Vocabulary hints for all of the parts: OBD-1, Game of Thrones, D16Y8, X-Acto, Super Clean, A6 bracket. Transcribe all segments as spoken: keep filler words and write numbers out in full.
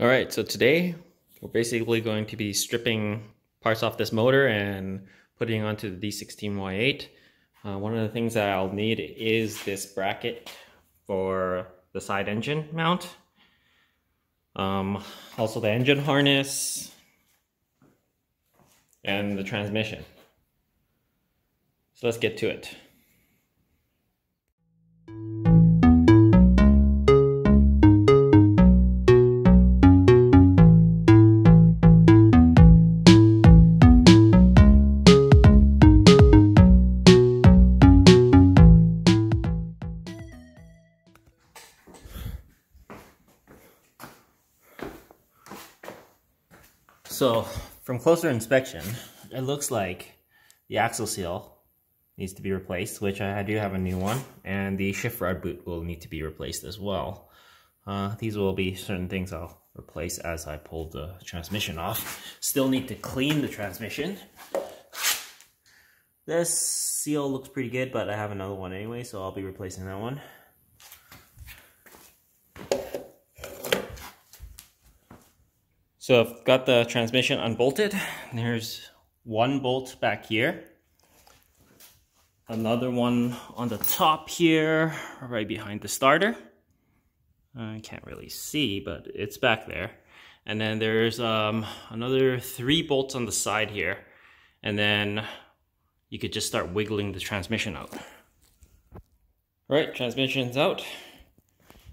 All right, so today we're basically going to be stripping parts off this motor and putting onto the D sixteen Y eight. Uh, one of the things that I'll need is this bracket for the side engine mount. Um, also the engine harness and the transmission. So let's get to it. So from closer inspection, it looks like the axle seal needs to be replaced, which I do have a new one, and the shift rod boot will need to be replaced as well. Uh, these will be certain things I'll replace as I pull the transmission off. Still need to clean the transmission. This seal looks pretty good, but I have another one anyway, so I'll be replacing that one. So I've got the transmission unbolted. There's one bolt back here. Another one on the top here, right behind the starter. I can't really see, but it's back there. And then there's um, another three bolts on the side here. And then you could just start wiggling the transmission out. All right, transmission's out.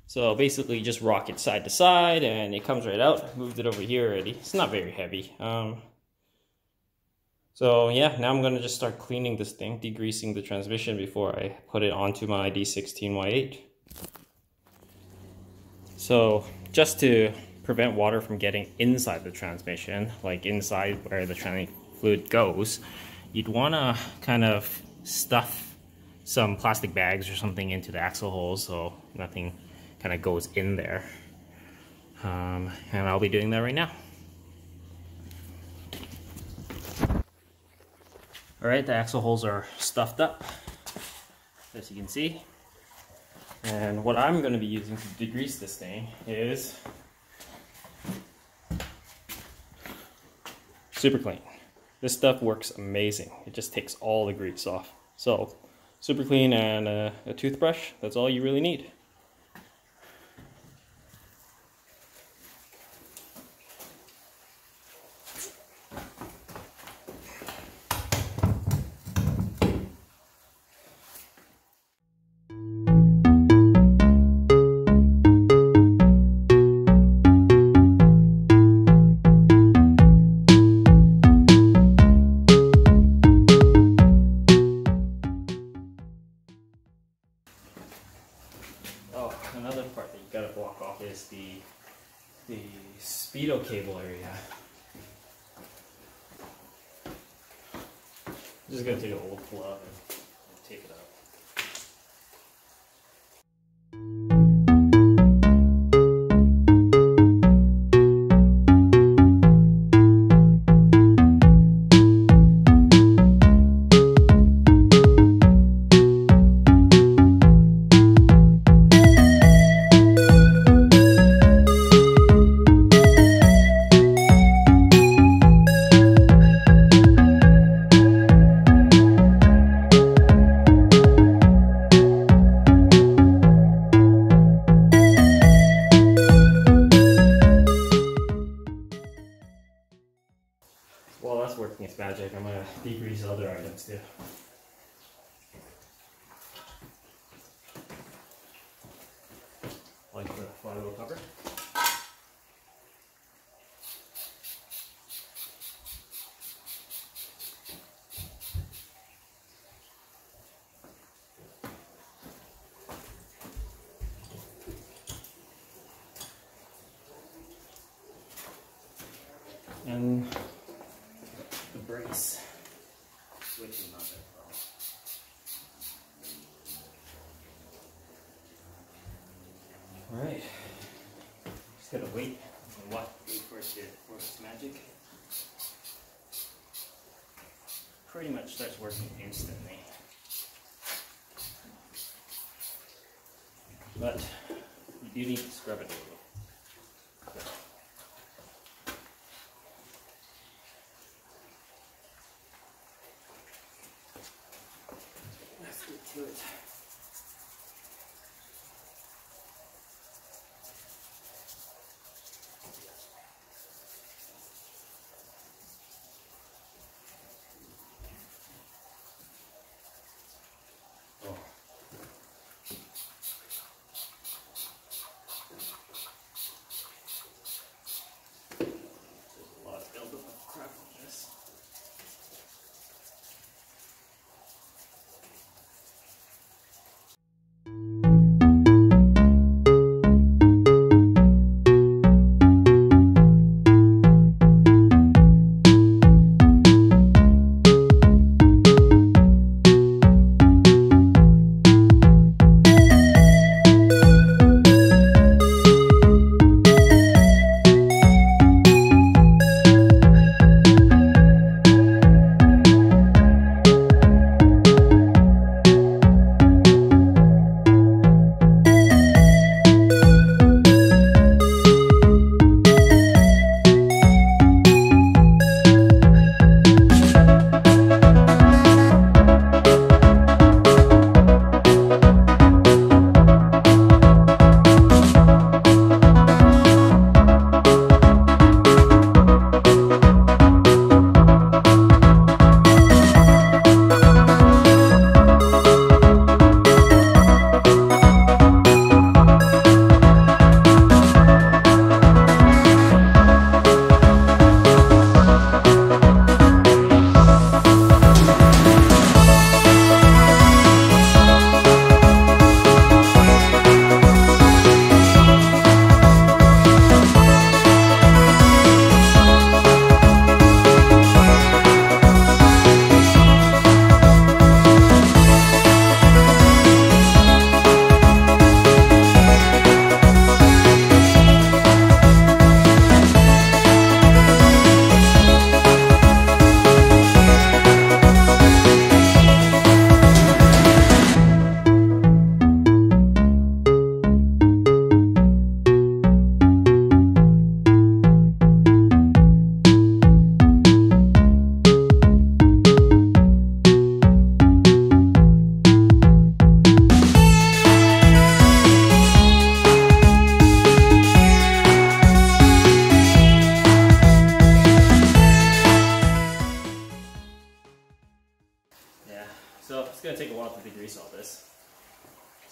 So basically just rock it side to side and it comes right out. Moved it over here already. It's not very heavy. Um, so yeah, now I'm gonna just start cleaning this thing, degreasing the transmission before I put it onto my D sixteen Y eight. So just to prevent water from getting inside the transmission, like inside where the tranny fluid goes, you'd wanna kind of stuff some plastic bags or something into the axle holes so nothing kind of goes in there, um, and I'll be doing that right now. All right, the axle holes are stuffed up, as you can see. And what I'm going to be using to degrease this thing is Super Clean. This stuff works amazing. It just takes all the grease off. So, Super Clean and a, a toothbrush. That's all you really need. Another part that you gotta block off is the the speedo cable area. I'm just gonna take an old glove and tape it up. Well, that's working its magic. I'm gonna degrease other items too. Like the flywheel cover. And brace, which is not that problem. All right, just gotta wait and watch for it to work its magic. Pretty much starts working instantly. But you do need to scrub it a little. So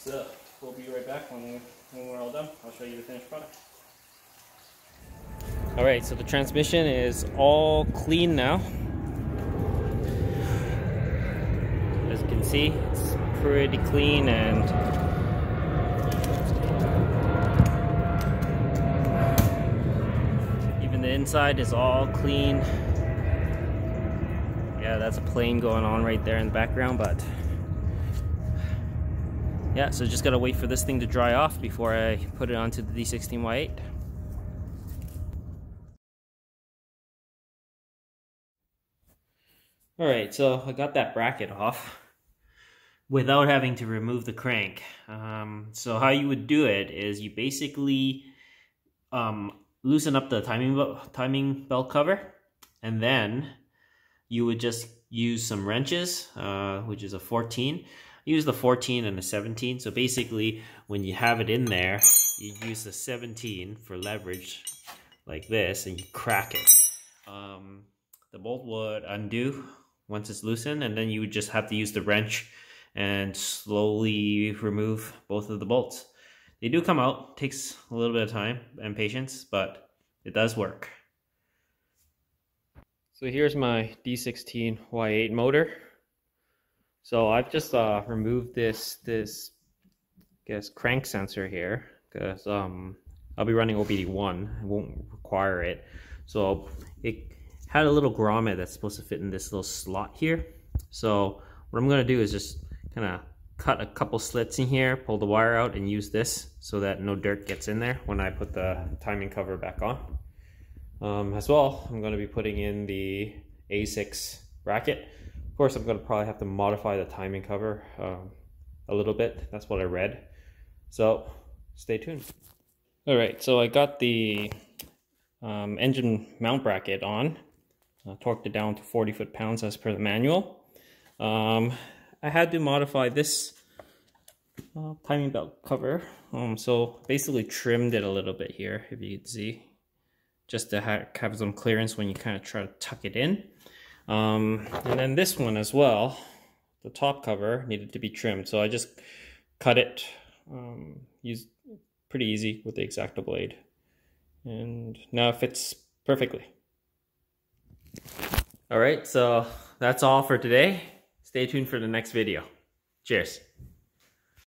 So we'll be right back when, we, when we're all done. I'll show you the finished product. Alright, so the transmission is all clean now. As you can see, it's pretty clean and even the inside is all clean. Yeah, that's a plane going on right there in the background, but yeah, so just gotta wait for this thing to dry off before I put it onto the D sixteen Y eight. Alright, so I got that bracket off without having to remove the crank. Um, so how you would do it is you basically um, loosen up the timing, timing belt cover, and then you would just use some wrenches, uh, which is a fourteen. Use the fourteen and a seventeen. So basically when you have it in there, you use the seventeen for leverage like this and you crack it. Um, the bolt would undo once it's loosened, and then you would just have to use the wrench and slowly remove both of the bolts. They do come out, takes a little bit of time and patience, but it does work. So here's my D sixteen Y eight motor. So I've just uh, removed this, this I guess, crank sensor here, because um, I'll be running O B D one, I won't require it. So it had a little grommet that's supposed to fit in this little slot here. So what I'm gonna do is just kind of cut a couple slits in here, pull the wire out, and use this so that no dirt gets in there when I put the timing cover back on. Um, as well, I'm gonna be putting in the A six bracket. Of course, I'm gonna probably have to modify the timing cover um, a little bit. That's what I read. So stay tuned. All right, so I got the um, engine mount bracket on. I torqued it down to forty foot pounds as per the manual. Um, I had to modify this uh, timing belt cover. Um, so basically trimmed it a little bit here, if you can see, just to ha have some clearance when you kind of try to tuck it in. Um, and then this one as well, the top cover needed to be trimmed. So I just cut it, um, used pretty easy with the X-Acto blade. And now it fits perfectly. All right, so that's all for today. Stay tuned for the next video. Cheers.